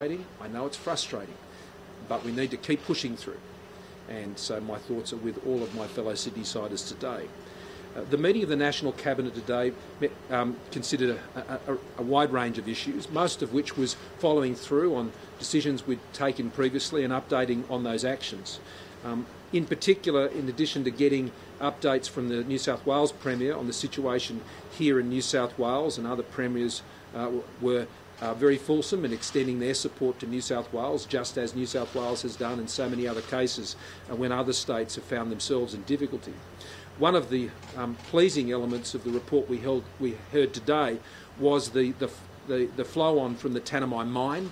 I know it's frustrating, but we need to keep pushing through. And so my thoughts are with all of my fellow Sydneysiders today. The meeting of the National Cabinet today considered a wide range of issues, most of which was following through on decisions we'd taken previously and updating on those actions. In particular, in addition to getting updates from the New South Wales Premier on the situation here in New South Wales, and other Premiers were very fulsome in extending their support to New South Wales, just as New South Wales has done in so many other cases when other states have found themselves in difficulty. One of the pleasing elements of the report we heard today was the flow on from the Tanami mine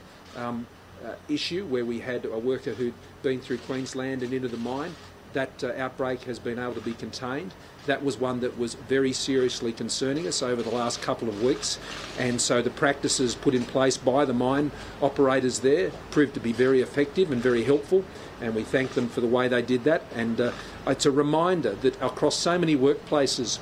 issue, where we had a worker who'd been through Queensland and into the mine. That outbreak has been able to be contained. That was one that was very seriously concerning us over the last couple of weeks, and so the practices put in place by the mine operators there proved to be very effective and very helpful, and we thank them for the way they did that. And it's a reminder that across so many workplaces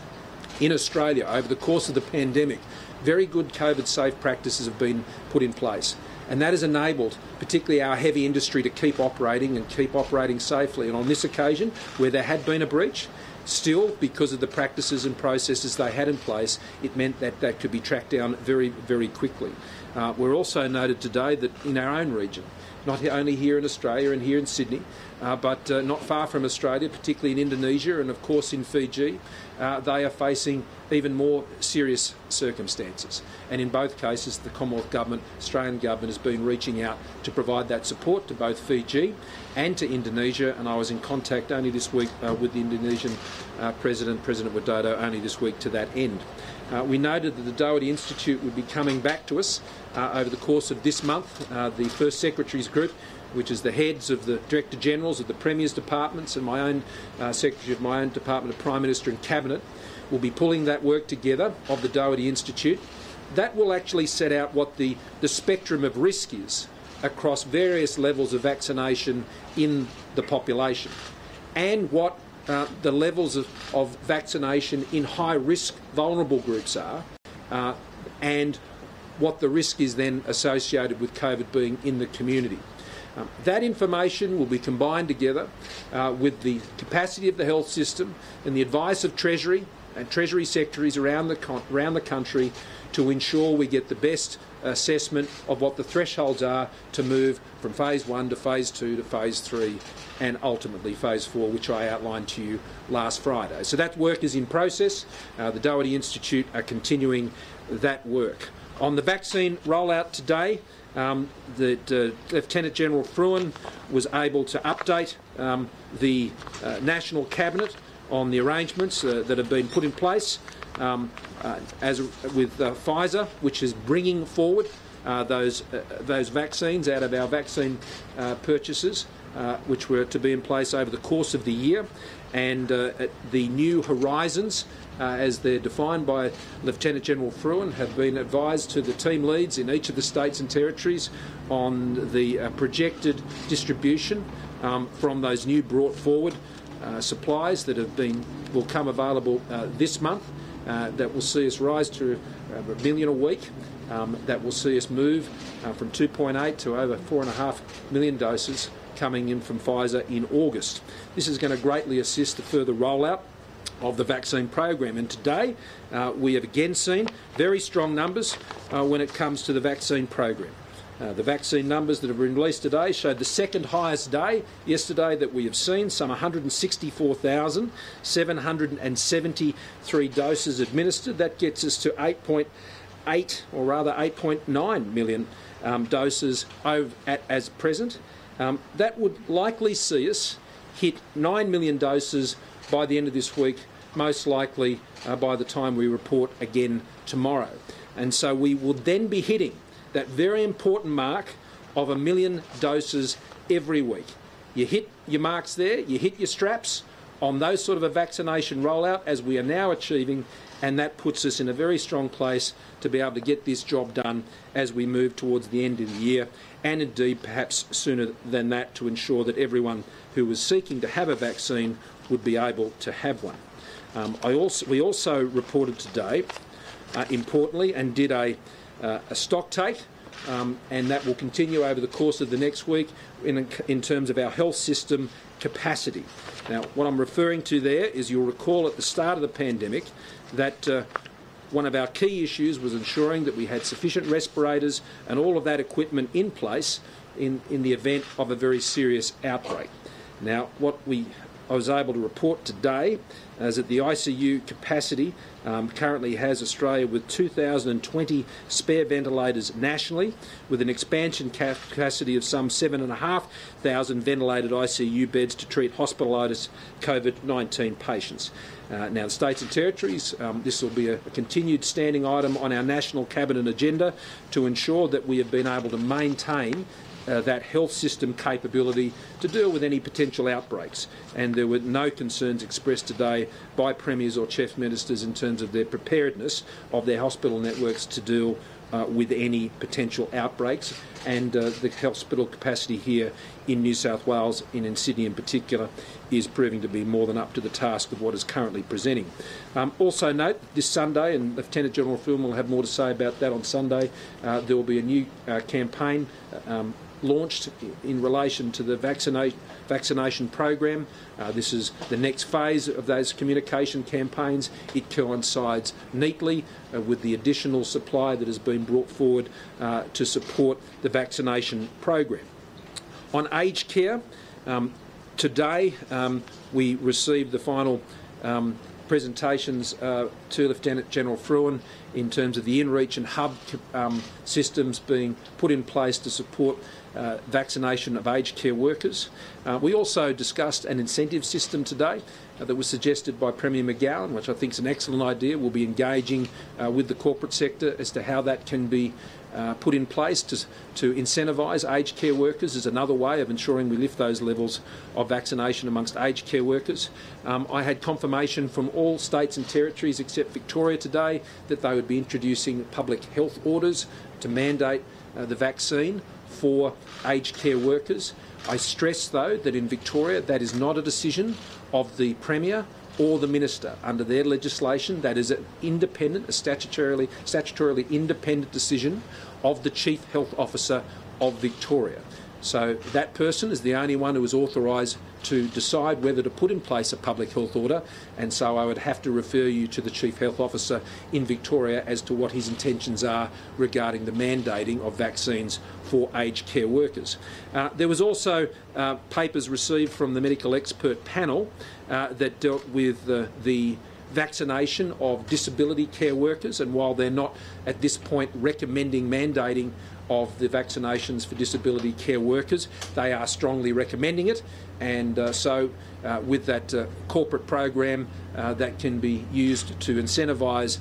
in Australia over the course of the pandemic, very good COVID-safe practices have been put in place. And that has enabled particularly our heavy industry to keep operating and keep operating safely. And on this occasion, where there had been a breach, still, because of the practices and processes they had in place, it meant that that could be tracked down very, very quickly. We're also noted today that in our own region, not only here in Australia and here in Sydney, but not far from Australia, particularly in Indonesia and of course in Fiji, they are facing even more serious circumstances. And in both cases, the Commonwealth Government, Australian Government, has been reaching out to provide that support to both Fiji and to Indonesia. And I was in contact only this week with the Indonesian President, President Widodo, only this week to that end. We noted that the Doherty Institute would be coming back to us over the course of this month. The First Secretary's Group, which is the heads of the Director Generals of the Premier's departments and my own Secretary of my own Department of Prime Minister and Cabinet, will be pulling that work together of the Doherty Institute. That will actually set out what the spectrum of risk is across various levels of vaccination in the population, and what the levels of vaccination in high-risk vulnerable groups are, and what the risk is then associated with COVID being in the community. That information will be combined together with the capacity of the health system and the advice of Treasury and Treasury secretaries around the country to ensure we get the best assessment of what the thresholds are to move from Phase 1 to Phase 2 to Phase 3 and ultimately Phase 4, which I outlined to you last Friday. So that work is in process. The Doherty Institute are continuing that work. On the vaccine rollout today, Lieutenant General Frewen was able to update the National Cabinet on the arrangements that have been put in place with Pfizer, which is bringing forward those vaccines out of our vaccine purchases, which were to be in place over the course of the year. And the new horizons, as they're defined by Lieutenant General Frewen, have been advised to the team leads in each of the states and territories on the projected distribution from those new brought forward supplies that will come available this month. That will see us rise to 1 million a week. That will see us move from 2.8 to over 4.5 million doses coming in from Pfizer in August. This is going to greatly assist the further rollout of the vaccine program. And today we have again seen very strong numbers when it comes to the vaccine program. The vaccine numbers that have been released today show the second highest day yesterday that we have seen, some 164,773 doses administered. That gets us to 8.9 million doses as present. That would likely see us hit 9 million doses by the end of this week, most likely by the time we report again tomorrow. And so we will then be hitting that very important mark of 1 million doses every week. You hit your marks there, you hit your straps on those sort of a vaccination rollout as we are now achieving, and that puts us in a very strong place to be able to get this job done as we move towards the end of the year, and indeed perhaps sooner than that, to ensure that everyone who was seeking to have a vaccine would be able to have one. We also reported today, importantly, and did a stock take and that will continue over the course of the next week in terms of our health system capacity. Now, what I'm referring to there is, you'll recall at the start of the pandemic that one of our key issues was ensuring that we had sufficient respirators and all of that equipment in place in the event of a very serious outbreak. Now, what I was able to report today is that the ICU capacity currently has Australia with 2,020 spare ventilators nationally, with an expansion capacity of some 7,500 ventilated ICU beds to treat hospitalised COVID-19 patients. Now, the states and territories, this will be a continued standing item on our national cabinet agenda to ensure that we have been able to maintain that health system capability to deal with any potential outbreaks. And there were no concerns expressed today by premiers or chief ministers in terms of their preparedness of their hospital networks to deal with any potential outbreaks. And the hospital capacity here in New South Wales, and in Sydney in particular, is proving to be more than up to the task of what is currently presenting. Also note, this Sunday, and Lieutenant General Fulham will have more to say about that on Sunday, there will be a new campaign launched in relation to the vaccination program. This is the next phase of those communication campaigns. It coincides neatly with the additional supply that has been brought forward to support the vaccination program. On aged care, today we received the final presentations to Lieutenant General Frewen in terms of the inReach and hub systems being put in place to support vaccination of aged care workers. We also discussed an incentive system today that was suggested by Premier McGowan, which I think is an excellent idea. We'll be engaging with the corporate sector as to how that can be put in place to incentivise aged care workers is another way of ensuring we lift those levels of vaccination amongst aged care workers. I had confirmation from all states and territories except Victoria today that they would be introducing public health orders to mandate the vaccine for aged care workers. I stress, though, that in Victoria that is not a decision of the Premier or the Minister. Under their legislation, that is an independent, a statutorily independent decision of the Chief Health Officer of Victoria. So that person is the only one who is authorised to decide whether to put in place a public health order, and so I would have to refer you to the Chief Health Officer in Victoria as to what his intentions are regarding the mandating of vaccines for aged care workers. There was also papers received from the medical expert panel that dealt with the vaccination of disability care workers, and while they're not at this point recommending mandating of the vaccinations for disability care workers, they are strongly recommending it, and so with that corporate program that can be used to incentivise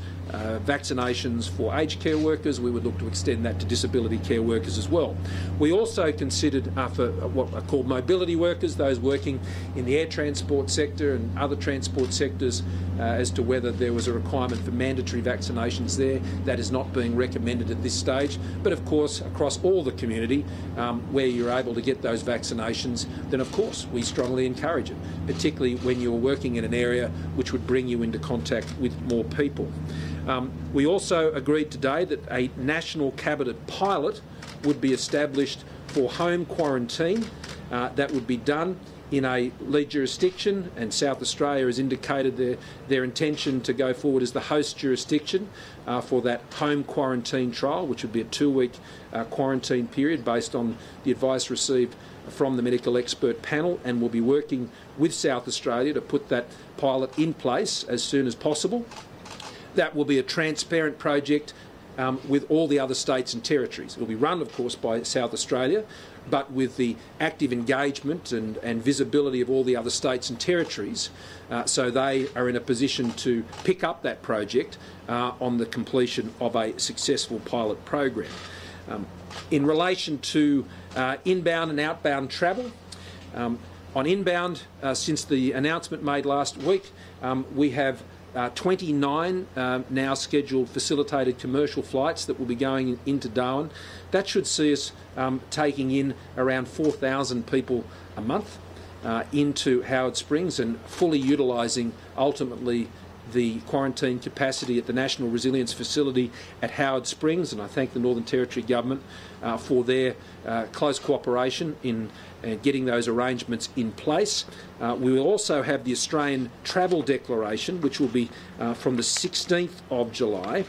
vaccinations for aged care workers, we would look to extend that to disability care workers as well. We also considered for what are called mobility workers, those working in the air transport sector and other transport sectors, as to whether there was a requirement for mandatory vaccinations there. That is not being recommended at this stage, but of course across all the community where you're able to get those vaccinations, then of course we strongly encourage it, particularly when you're working in an area which would bring you into contact with more people. We also agreed today that a national cabinet pilot would be established for home quarantine. That would be done in a lead jurisdiction, and South Australia has indicated their intention to go forward as the host jurisdiction for that home quarantine trial, which would be a 2-week quarantine period based on the advice received from the medical expert panel, and we'll be working with South Australia to put that pilot in place as soon as possible. That will be a transparent project with all the other states and territories. It will be run, of course, by South Australia, but with the active engagement and visibility of all the other states and territories, so they are in a position to pick up that project on the completion of a successful pilot program. In relation to inbound and outbound travel, on inbound, since the announcement made last week, we have 29 now scheduled facilitated commercial flights that will be going into Darwin. That should see us taking in around 4,000 people a month into Howard Springs and fully utilising ultimately the quarantine capacity at the National Resilience Facility at Howard Springs, and I thank the Northern Territory Government for their close cooperation in getting those arrangements in place. We will also have the Australian Travel Declaration, which will be from the 16th of July.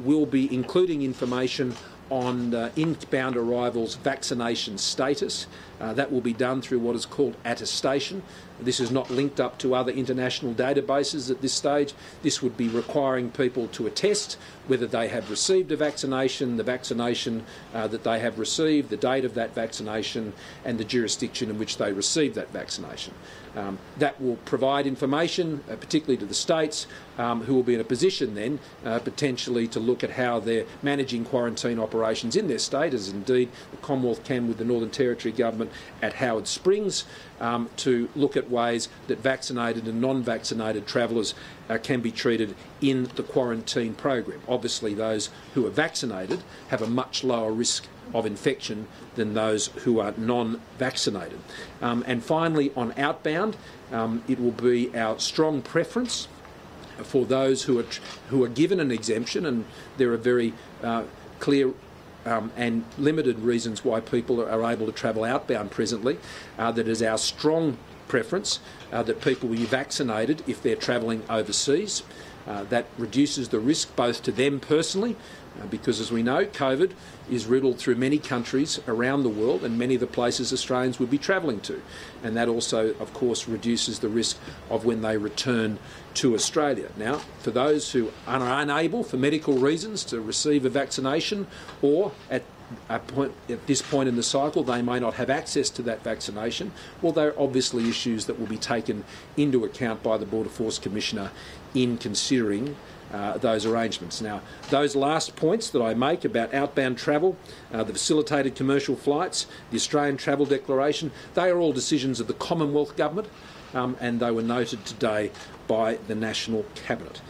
We'll be including information on inbound arrivals' vaccination status. That will be done through what is called attestation. This is not linked up to other international databases at this stage. This would be requiring people to attest whether they have received a vaccination, the vaccination that they have received, the date of that vaccination, and the jurisdiction in which they received that vaccination. That will provide information, particularly to the states, who will be in a position then potentially to look at how they're managing quarantine operations in their state, as indeed the Commonwealth can with the Northern Territory Government at Howard Springs, to look at ways that vaccinated and non-vaccinated travellers can be treated in the quarantine program. Obviously, those who are vaccinated have a much lower risk of infection than those who are non-vaccinated. And finally, on outbound, it will be our strong preference for those who are given an exemption, and there are very clear and limited reasons why people are able to travel outbound presently. That is our strong preference that people will be vaccinated if they're travelling overseas. That reduces the risk both to them personally, because as we know, COVID is riddled through many countries around the world and many of the places Australians would be travelling to. And that also, of course, reduces the risk of when they return to Australia. Now, for those who are unable for medical reasons to receive a vaccination, or at this point in the cycle they may not have access to that vaccination, well, there are obviously issues that will be taken into account by the Border Force Commissioner in considering those arrangements. Now, those last points that I make about outbound travel, the facilitated commercial flights, the Australian Travel Declaration, they are all decisions of the Commonwealth Government, and they were noted today by the National Cabinet.